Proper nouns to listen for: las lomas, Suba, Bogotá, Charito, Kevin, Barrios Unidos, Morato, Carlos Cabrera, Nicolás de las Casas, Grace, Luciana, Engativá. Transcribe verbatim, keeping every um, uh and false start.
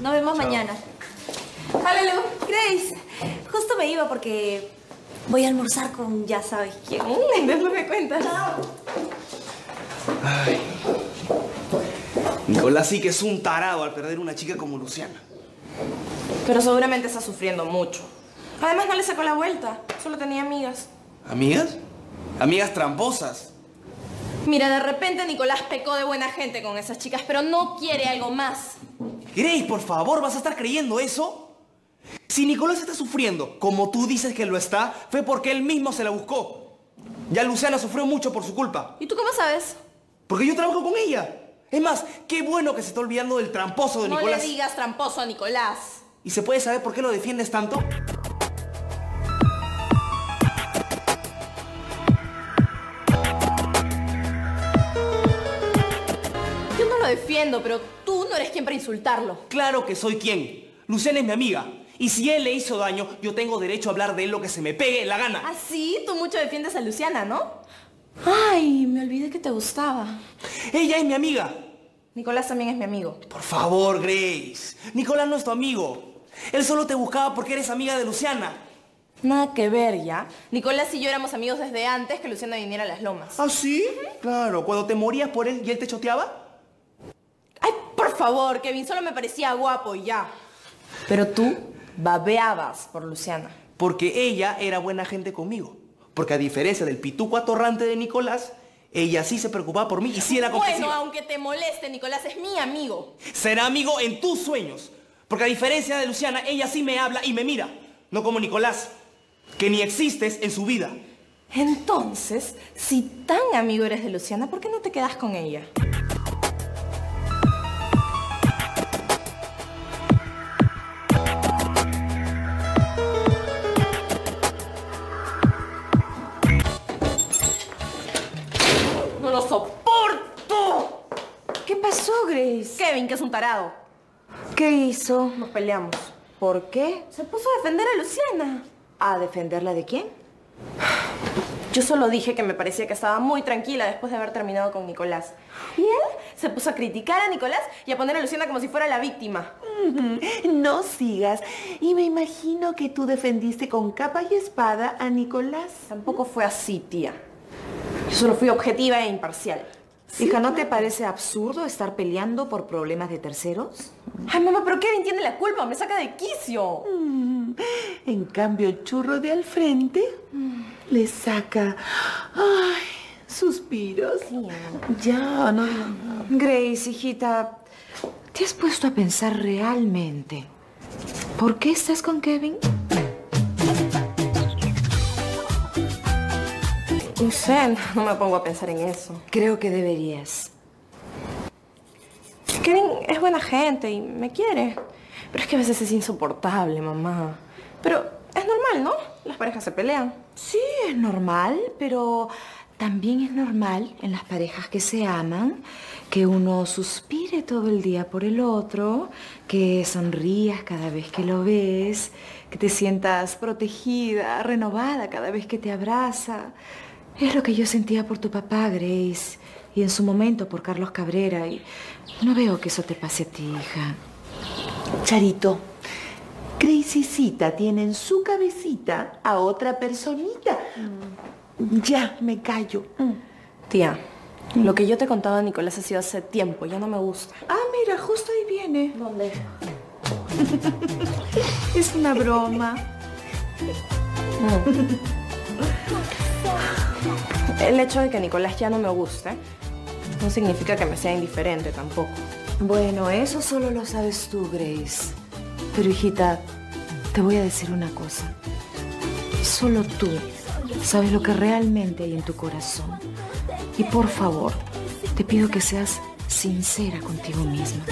Nos vemos Chao. mañana. Hello, Grace. Justo me iba porque voy a almorzar con ya sabes quién. Después me cuentas. Chao. Ay. Nicolás sí que es un tarado al perder una chica como Luciana. Pero seguramente está sufriendo mucho. Además no le sacó la vuelta. Solo tenía amigas. ¿Amigas? Amigas tramposas. Mira, de repente Nicolás pecó de buena gente con esas chicas, pero no quiere algo más. Grace, por favor, ¿vas a estar creyendo eso? Si Nicolás está sufriendo, como tú dices que lo está, fue porque él mismo se la buscó. Ya Luciana sufrió mucho por su culpa. ¿Y tú cómo sabes? Porque yo trabajo con ella. Es más, qué bueno que se está olvidando del tramposo de Nicolás. No le digas tramposo a Nicolás. ¿Y se puede saber por qué lo defiendes tanto? Yo no lo defiendo, pero tú no eres quien para insultarlo. Claro que soy quien. Luciana es mi amiga. Y si él le hizo daño, yo tengo derecho a hablar de él lo que se me pegue la gana. ¿Ah, sí? Tú mucho defiendes a Luciana, ¿no? Ay, me olvidé que te gustaba. Ella es mi amiga. Nicolás también es mi amigo. Por favor, Grace. Nicolás no es tu amigo. Él solo te buscaba porque eres amiga de Luciana. Nada que ver, ¿ya? Nicolás y yo éramos amigos desde antes que Luciana viniera a Las Lomas. ¿Ah, sí? Uh-huh. Claro, cuando te morías por él y él te choteaba. Ay, por favor, Kevin, solo me parecía guapo y ya. Pero tú babeabas por Luciana. Porque ella era buena gente conmigo. Porque a diferencia del pituco atorrante de Nicolás, ella sí se preocupaba por mí y sí era comprensiva. Bueno, aunque te moleste, Nicolás es mi amigo. Será amigo en tus sueños. Porque a diferencia de Luciana, ella sí me habla y me mira. No como Nicolás, que ni existes en su vida. Entonces, si tan amigo eres de Luciana, ¿por qué no te quedas con ella? Kevin, que es un tarado. ¿Qué hizo? Nos peleamos. ¿Por qué? Se puso a defender a Luciana. ¿A defenderla de quién? Yo solo dije que me parecía que estaba muy tranquila después de haber terminado con Nicolás. Y él se puso a criticar a Nicolás y a poner a Luciana como si fuera la víctima. No sigas. Y me imagino que tú defendiste con capa y espada a Nicolás. Tampoco fue así, tía. Yo solo fui objetiva e imparcial. Sí, hija, ¿no te parece absurdo estar peleando por problemas de terceros? Ay, mamá, pero Kevin tiene la culpa, me saca de quicio. Mm, en cambio, el churro de al frente mm. le saca... Ay, suspiros. Sí. Ya, no, no, no. Grace, hijita, ¿te has puesto a pensar realmente por qué estás con Kevin? No sé, no me pongo a pensar en eso. Creo que deberías. Kevin es buena gente y me quiere. Pero es que a veces es insoportable, mamá. Pero es normal, ¿no? Las parejas se pelean. Sí, es normal, pero también es normal en las parejas que se aman que uno suspire todo el día por el otro, que sonrías cada vez que lo ves, que te sientas protegida, renovada cada vez que te abraza. Es lo que yo sentía por tu papá, Grace, y en su momento por Carlos Cabrera, y no veo que eso te pase a ti, hija. Charito, Gracecita tiene en su cabecita a otra personita. Mm. Ya, me callo. Mm. Tía, mm. lo que yo te contaba a Nicolás ha sido hace tiempo, ya no me gusta. Ah, mira, justo ahí viene. ¿Dónde? Es una broma. Mm. El hecho de que Nicolás ya no me guste no significa que me sea indiferente tampoco. Bueno, eso solo lo sabes tú, Grace. Pero, hijita, te voy a decir una cosa. Solo tú sabes lo que realmente hay en tu corazón. Y por favor, te pido que seas sincera contigo misma.